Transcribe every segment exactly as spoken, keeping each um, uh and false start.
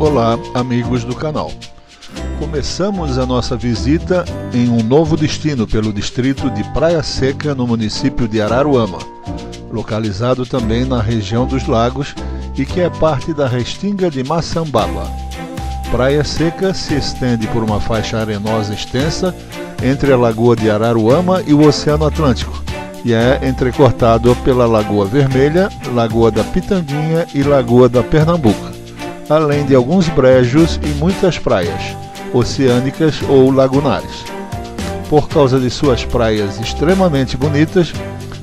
Olá, amigos do canal. Começamos a nossa visita em um novo destino pelo distrito de Praia Seca, no município de Araruama, localizado também na região dos Lagos e que é parte da Restinga de Massambaba. Praia Seca se estende por uma faixa arenosa extensa entre a Lagoa de Araruama e o Oceano Atlântico, e é entrecortado pela Lagoa Vermelha, Lagoa da Pitanguinha e Lagoa da Pernambuca, além de alguns brejos e muitas praias, oceânicas ou lagunares. Por causa de suas praias extremamente bonitas,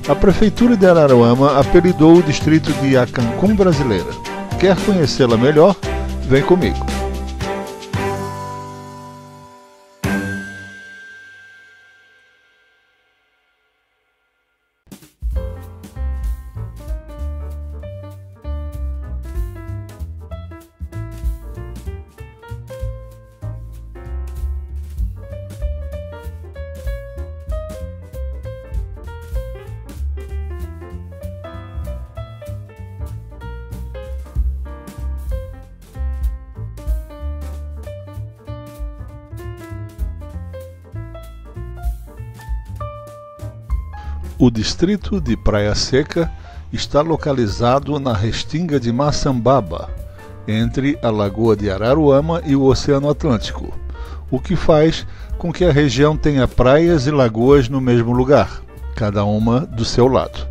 a Prefeitura de Araruama apelidou o distrito de a Cancún brasileira. Quer conhecê-la melhor? Vem comigo! O distrito de Praia Seca está localizado na Restinga de Massambaba, entre a Lagoa de Araruama e o Oceano Atlântico, o que faz com que a região tenha praias e lagoas no mesmo lugar, cada uma do seu lado.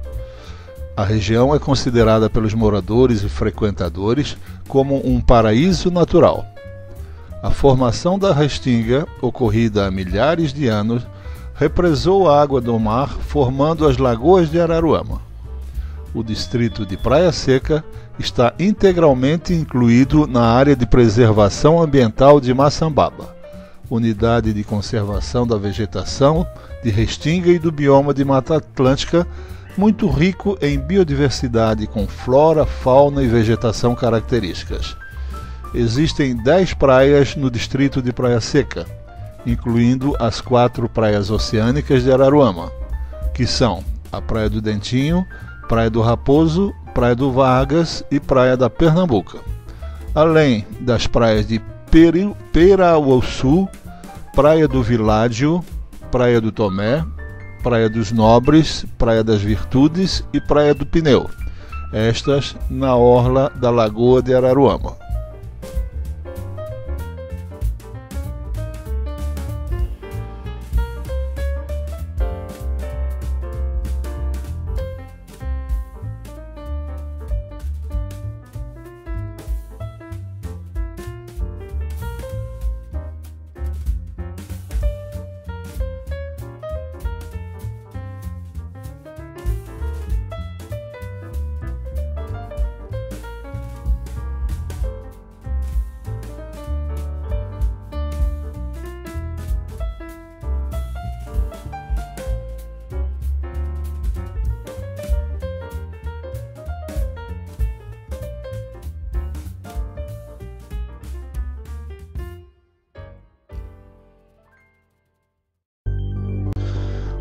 A região é considerada pelos moradores e frequentadores como um paraíso natural. A formação da Restinga, ocorrida há milhares de anos, represou a água do mar, formando as lagoas de Araruama. O distrito de Praia Seca está integralmente incluído na área de preservação ambiental de Massambaba, unidade de conservação da vegetação de Restinga e do bioma de Mata Atlântica, muito rico em biodiversidade com flora, fauna e vegetação características. Existem dez praias no distrito de Praia Seca, incluindo as quatro praias oceânicas de Araruama, que são a Praia do Dentinho, Praia do Raposo, Praia do Vargas e Praia da Pernambuca, além das praias de Perauaçu, Praia do Villagio, Praia do Tomé, Praia dos Nobres, Praia das Virtudes e Praia do Pneu, estas na orla da Lagoa de Araruama.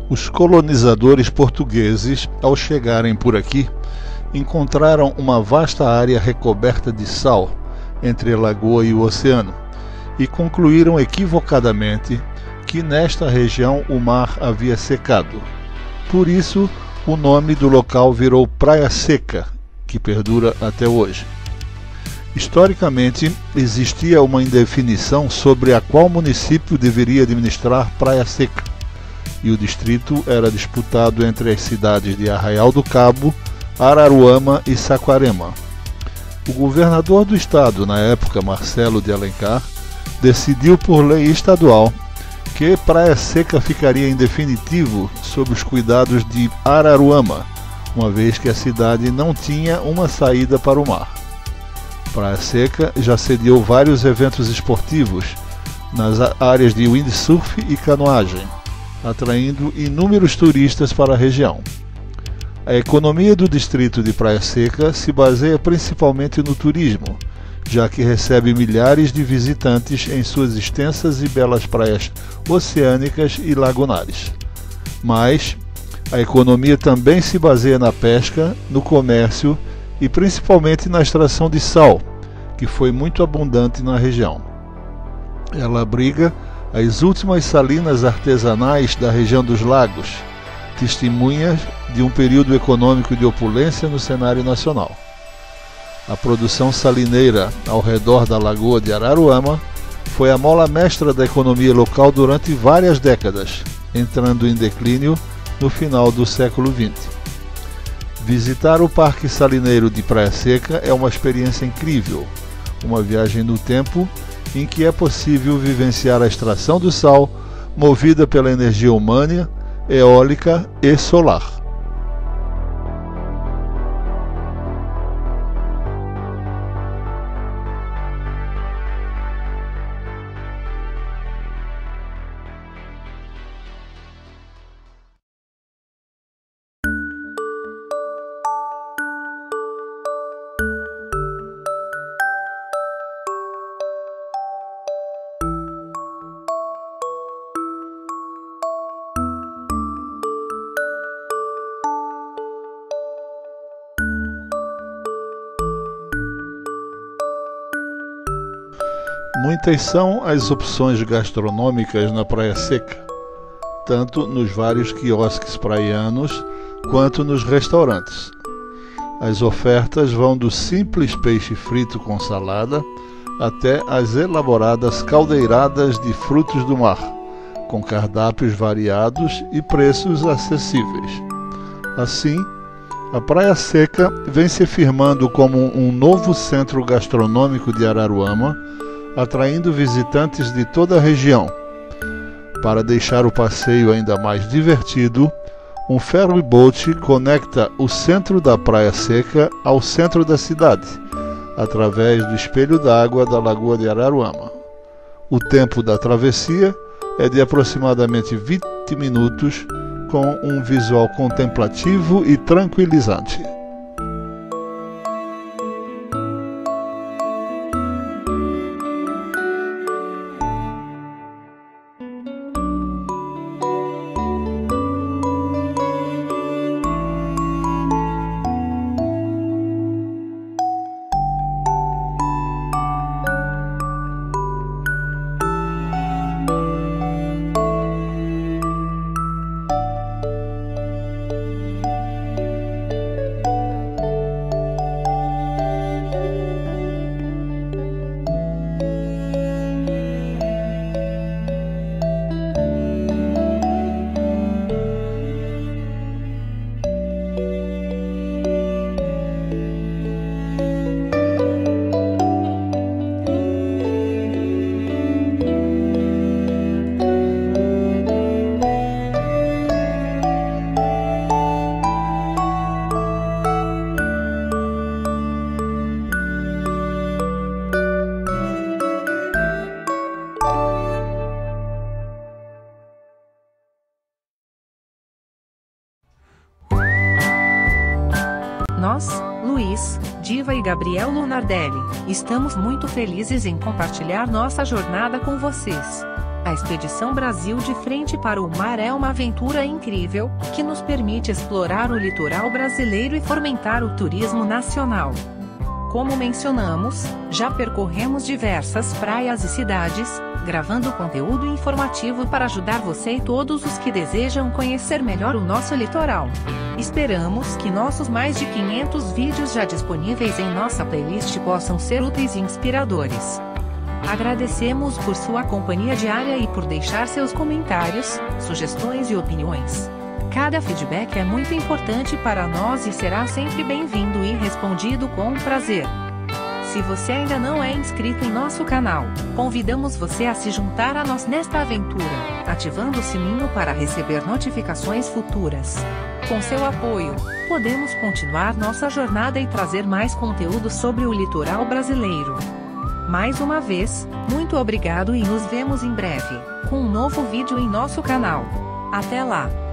Os colonizadores portugueses, ao chegarem por aqui, encontraram uma vasta área recoberta de sal entre a lagoa e o oceano e concluíram equivocadamente que nesta região o mar havia secado. Por isso, o nome do local virou Praia Seca, que perdura até hoje. Historicamente, existia uma indefinição sobre a qual município deveria administrar Praia Seca, e o distrito era disputado entre as cidades de Arraial do Cabo, Araruama e Saquarema. O governador do estado, na época Marcelo de Alencar, decidiu por lei estadual que Praia Seca ficaria em definitivo sob os cuidados de Araruama, uma vez que a cidade não tinha uma saída para o mar. Praia Seca já sediou vários eventos esportivos nas áreas de windsurf e canoagem, atraindo inúmeros turistas para a região. A economia do distrito de Praia Seca se baseia principalmente no turismo, já que recebe milhares de visitantes em suas extensas e belas praias oceânicas e lagunares. Mas a economia também se baseia na pesca, no comércio e principalmente na extração de sal, que foi muito abundante na região. Ela abriga as últimas salinas artesanais da região dos lagos, testemunhas de um período econômico de opulência no cenário nacional. A produção salineira ao redor da Lagoa de Araruama foi a mola mestra da economia local durante várias décadas, entrando em declínio no final do século vinte. Visitar o Parque Salineiro de Praia Seca é uma experiência incrível, uma viagem no tempo em que é possível vivenciar a extração do sal movida pela energia humana, eólica e solar. Muitas são as opções gastronômicas na Praia Seca, tanto nos vários quiosques praianos quanto nos restaurantes. As ofertas vão do simples peixe frito com salada até as elaboradas caldeiradas de frutos do mar, com cardápios variados e preços acessíveis. Assim, a Praia Seca vem se firmando como um novo centro gastronômico de Araruama, atraindo visitantes de toda a região. Para deixar o passeio ainda mais divertido, um ferry boat conecta o centro da Praia Seca ao centro da cidade, através do espelho d'água da Lagoa de Araruama. O tempo da travessia é de aproximadamente vinte minutos, com um visual contemplativo e tranquilizante. Nós, Luiz, Diva e Gabriel Lunardelli, estamos muito felizes em compartilhar nossa jornada com vocês. A Expedição Brasil de Frente para o Mar é uma aventura incrível, que nos permite explorar o litoral brasileiro e fomentar o turismo nacional. Como mencionamos, já percorremos diversas praias e cidades, gravando conteúdo informativo para ajudar você e todos os que desejam conhecer melhor o nosso litoral. Esperamos que nossos mais de quinhentos vídeos já disponíveis em nossa playlist possam ser úteis e inspiradores. Agradecemos por sua companhia diária e por deixar seus comentários, sugestões e opiniões. Cada feedback é muito importante para nós e será sempre bem-vindo e respondido com prazer. Se você ainda não é inscrito em nosso canal, convidamos você a se juntar a nós nesta aventura, ativando o sininho para receber notificações futuras. Com seu apoio, podemos continuar nossa jornada e trazer mais conteúdo sobre o litoral brasileiro. Mais uma vez, muito obrigado e nos vemos em breve, com um novo vídeo em nosso canal. Até lá!